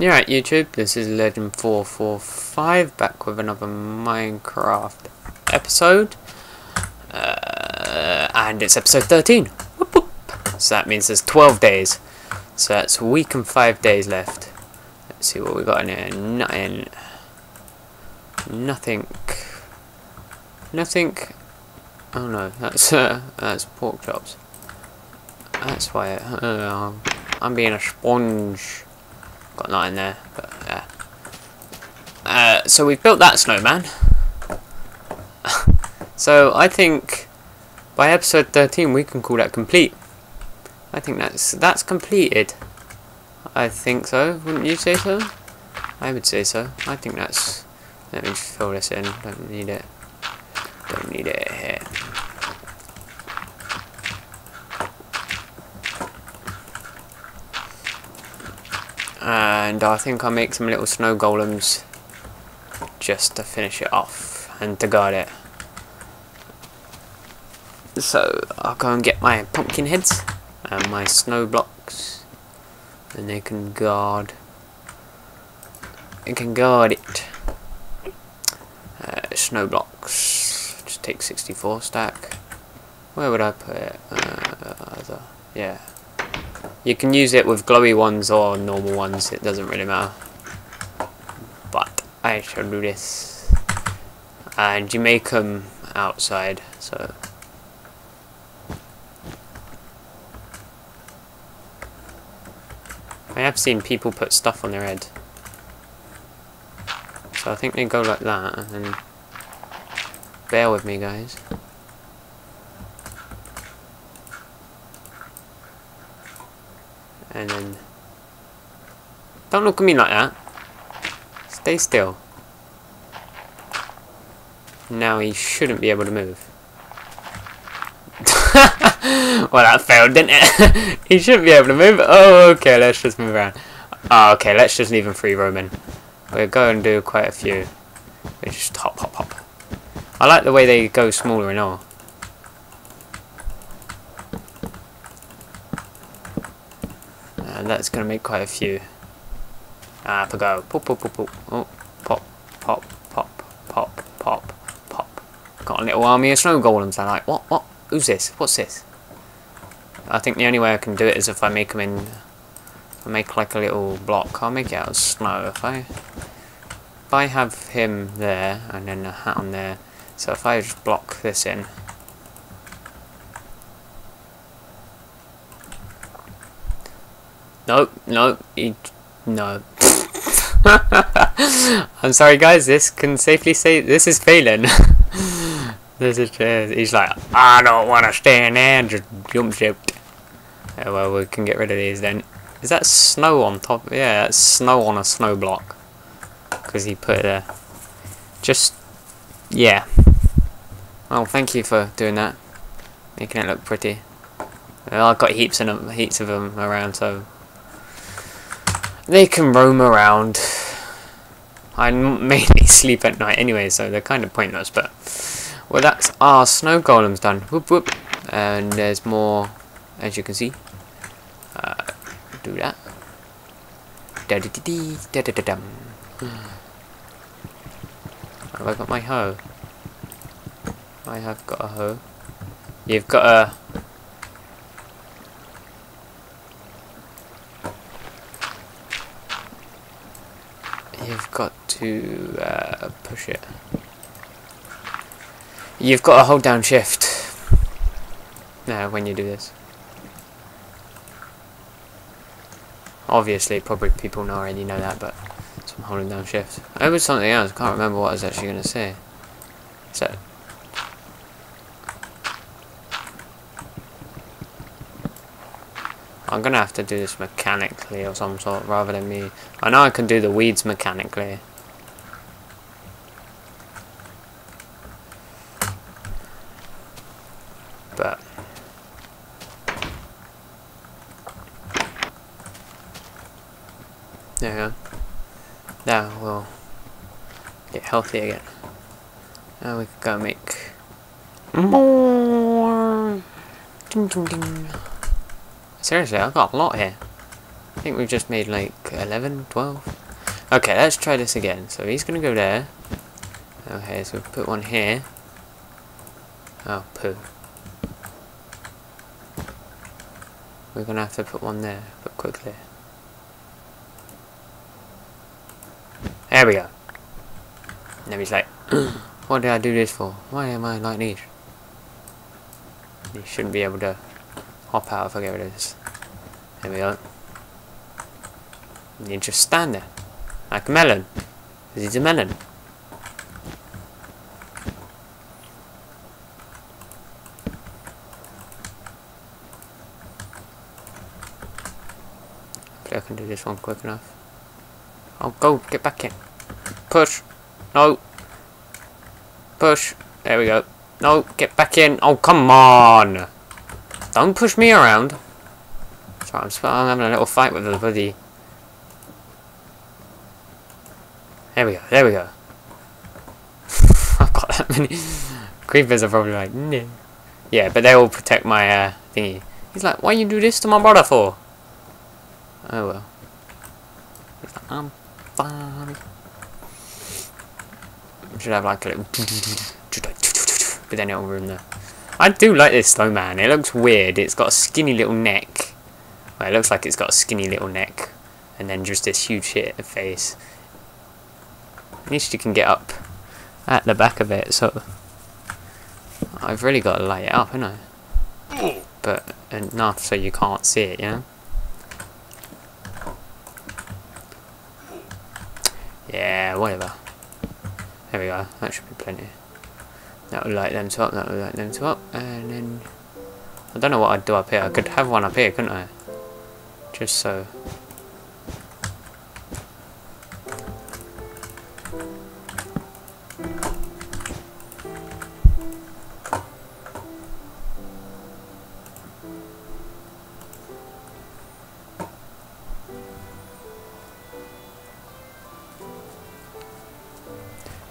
You're right, YouTube, this is TheLegend4451 back with another Minecraft episode. And it's episode 13. Whoop, whoop. So that means there's 12 days. So that's a week and 5 days left. Let's see what we got in here. Nothing. Oh no, that's pork chops. That's why I'm being a sponge. Got nothing there, but yeah. So we've built that snowman. So I think by episode 13 we can call that complete. I think that's completed. I think so. Wouldn't you say so? I would say so. I think that's. Let me just fill this in. Don't need it. Don't need it here. And I think I'll make some little snow golems just to finish it off and to guard it. So I'll go and get my pumpkin heads and my snow blocks, and they can guard. It can guard it. Snow blocks. Just take 64 stack. Where would I put it? Yeah. You can use it with glowy ones or normal ones, it doesn't really matter. But I shall do this. And you make them outside, so. I have seen people put stuff on their head. So I think they go like that, and then. Bear with me, guys. And then don't look at me like that. Stay still. Now he shouldn't be able to move. Well, that failed, didn't it? He shouldn't be able to move. Oh, okay, let's just move around. Oh, okay, let's just leave him free roaming. We'll go and do quite a few. We just hop, hop, hop. I like the way they go smaller and all. And that's going to make quite a few. Ah, I forgot. Pop, pop, pop, pop. Oh, pop, pop, pop, pop, pop, pop. Got a little army of snow golems. I'm like, what, what? Who's this? What's this? I think the only way I can do it is if I make them in. If I make like a little block. I'll make it out of snow. If I have him there and then a hat on there. So if I just block this in. Nope, nope, no. I'm sorry, guys. This can safely say this is failing. This is he's like, I don't want to stay in there. Just jump ship. Yeah, well, we can get rid of these then. Is that snow on top? Yeah, that's snow on a snow block. Because he put it there. Just, yeah. Well, thank you for doing that. Making it look pretty. Well, I've got heaps of them around, so. They can roam around. I mainly sleep at night anyway, so they're kind of pointless, but. Well, that's our snow golems done. Whoop whoop. And there's more, as you can see. Do that. Da da dee da da da dum. Have I got my hoe? I have got a hoe. You've got a. You've got to push it. You've got to hold down shift now when you do this. Obviously, probably people already know that, but so I'm holding down shift. It was something else. I can't remember what I was actually going to say. So. I'm going to have to do this mechanically or some sort, rather than me. I know I can do the weeds mechanically. But. There we go. Now we'll get healthy again. Now we can go make more. Ding, ding, ding. Seriously, I've got a lot here. I think we've just made like 11, 12. Okay, let's try this again. So he's going to go there. Okay, so we'll put one here. Oh, poo. We're going to have to put one there, but quickly. There we go. And then he's like, what did I do this for? Why am I like this? You shouldn't be able to hop out if I get rid of this. There we go. And you just stand there. Like a melon. Because he's a melon. Hopefully I can do this one quick enough. Oh, go, get back in. Push. No. Push. There we go. No, get back in. Oh, come on. Don't push me around. Sorry, I'm having a little fight with the buddy. There we go, there we go. I've got that many. Creepers are probably like, no. Yeah, but they all protect my thingy. He's like, why you do this to my brother for? Oh well. He's like, I'm fine. We should have like a little. But then it'll ruin the. I do like this though, man. It looks weird. It's got a skinny little neck. Well, it looks like it's got a skinny little neck. And then just this huge hit face. At least you can get up at the back of it, so I've really got to light it up, haven't I? But enough so you can't see it, yeah? Yeah, whatever. There we go, that should be plenty. That'll light them two up, that'll light them two up, and then I don't know what I'd do up here. I could have one up here, couldn't I? Just so.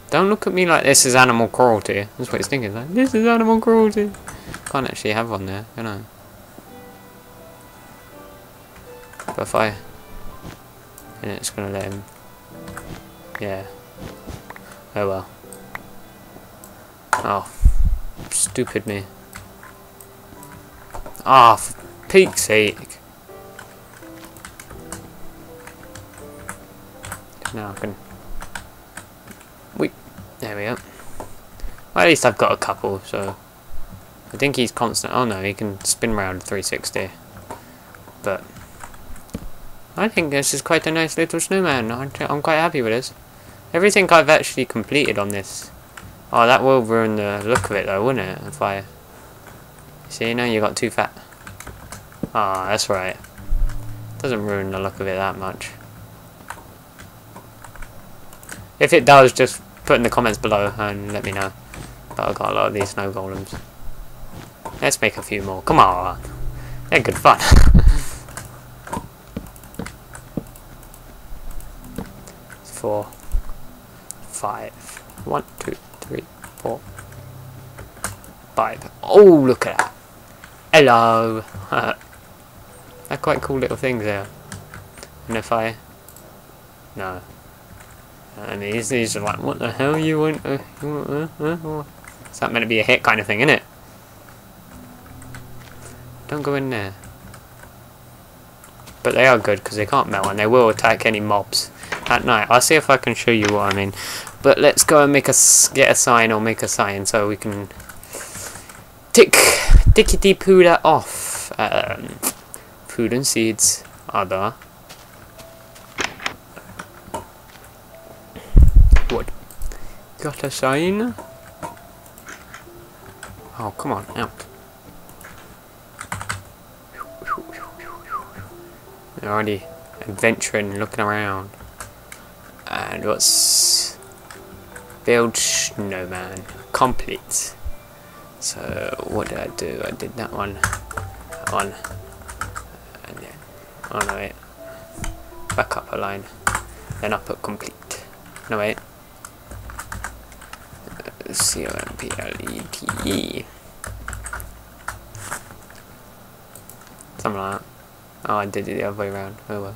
Don't look at me like this is animal cruelty. That's what it's thinking, like, this is animal cruelty. Can't actually have one there, can I? But if I... and it's gonna let him... yeah. Oh well. Oh. Stupid me. Ah, oh, for Pete's sake. Now I can... we, there we go. Well, at least I've got a couple, so I think he's constant. Oh no, he can spin round 360. But I think this is quite a nice little snowman. I'm quite happy with this. Everything I've actually completed on this. Oh, that will ruin the look of it, though, wouldn't it? If I see, now you got too fat. Ah, oh, that's right. Doesn't ruin the look of it that much. If it does, just put in the comments below and let me know. But I've got a lot of these snow golems. Let's make a few more. Come on. They're good fun. Four. Five. 1, 2, 3, 4, 5. Oh, look at that. Hello. They're quite cool little things there. And if I... no. And these are like, what the hell you want? It's not meant to be a hit kind of thing, innit? Don't go in there. But they are good because they can't melt and they will attack any mobs at night. I'll see if I can show you what I mean. But let's go and get a sign or make a sign so we can tickety-poo that off. Food and seeds, other. Got a sign. Oh, come on, out. They're already adventuring, looking around. And what's... build snowman. Complete. So, what did I do? I did that one. That one. And then... oh, no, wait. Back up a line. Then I put complete. No, wait. C-O-M-P-L-E-T-E. Something like that. Oh, I did it the other way around. Oh well.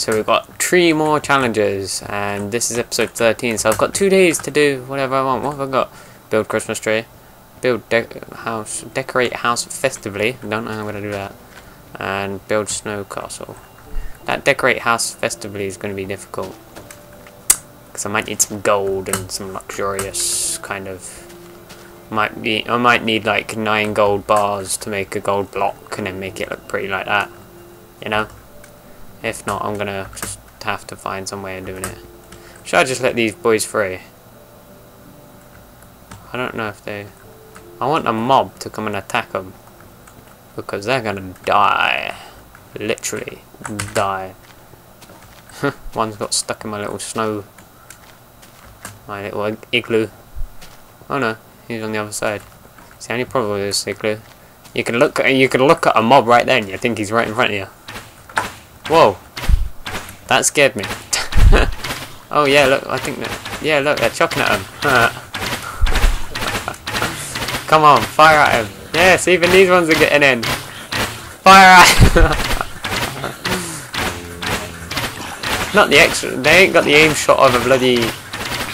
So we've got 3 more challenges, and this is episode 13, so I've got 2 days to do whatever I want. What have I got? Build Christmas tree, build house, decorate house festively. Don't know how I'm going to do that. And build snow castle. That decorate house festively is going to be difficult, because I might need some gold and some luxurious kind of... I might need like 9 gold bars to make a gold block and then make it look pretty like that, you know? If not, I'm gonna just have to find some way of doing it. Should I just let these boys free? I don't know if they... I want a mob to come and attack them, because they're gonna die. Literally die. One's got stuck in my little snow... my little igloo. Oh no. He's on the other side. It's the only problem with this igloo. You can look at a mob right there and you think he's right in front of you. Whoa, that scared me. Oh yeah, look, I think that, yeah, look, they're chopping at him. Come on, fire at him. Yes, even these ones are getting in. Fire at him. Not the extra. They ain't got the aim shot of a bloody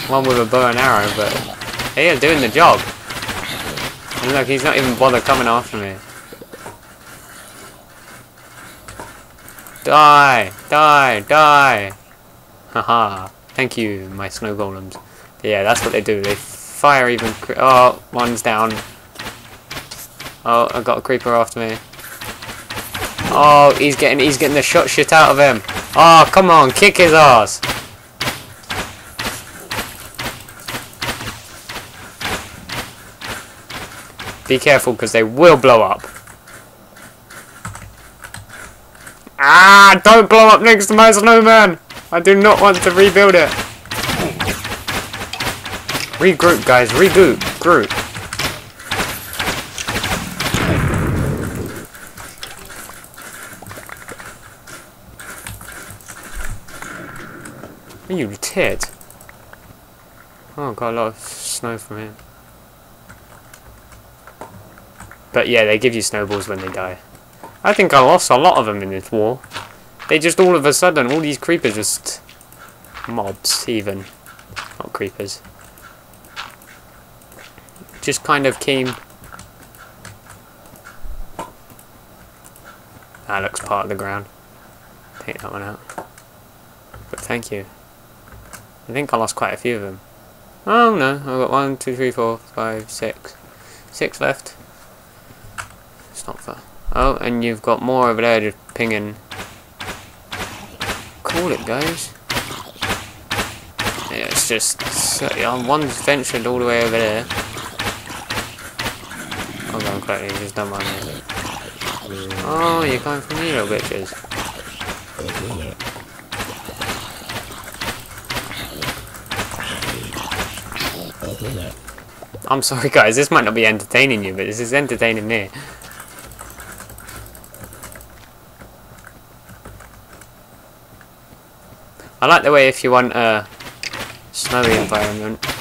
one with a bow and arrow, but. They are doing the job. And look, he's not even bothered coming after me. Die! Die! Die! Haha. Thank you, my snow golems. But yeah, that's what they do. They fire even... Oh, one's down. Oh, I got a creeper after me. Oh, he's getting the shot shit out of him. Oh, come on, kick his ass! Be careful, because they will blow up. Ah, don't blow up next to my snowman! I do not want to rebuild it. Regroup, guys, regroup. Group. You tit. Oh, got a lot of snow from here. But yeah, they give you snowballs when they die. I think I lost a lot of them in this war. They just all of a sudden, all these creepers just... mobs, even. Not creepers. Just kind of came... That looks part of the ground. Take that one out. But thank you. I think I lost quite a few of them. Oh no, I've got 1, 2, 3, 4, 5, 6. 6 left. Not fair. Oh, and you've got more over there just pinging. Call it, guys. Yeah, it's just one's ventured all the way over there. I'm going quickly, just don't mind me. Oh, you're coming from me, little bitches. I'm sorry, guys. This might not be entertaining you, but this is entertaining me. I like the way if you want a snowy environment,